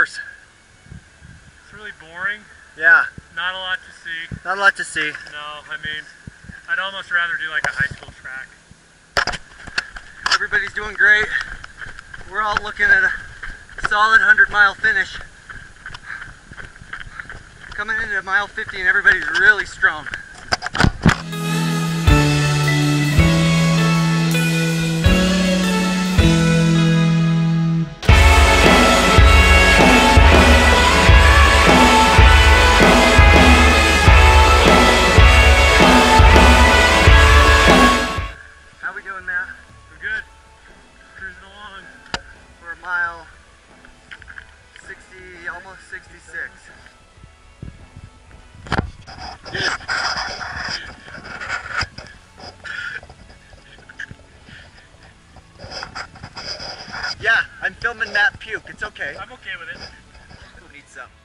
course? It's really boring. Yeah. Not a lot to see. Not a lot to see. No, I mean, I'd almost rather do like a high school track. Everybody's doing great. We're all looking at a solid 100-mile finish. Coming into mile 50 and everybody's really strong. Mile 60, almost 66. Yeah, I'm filming that puke. It's okay. I'm okay with it. Who needs some?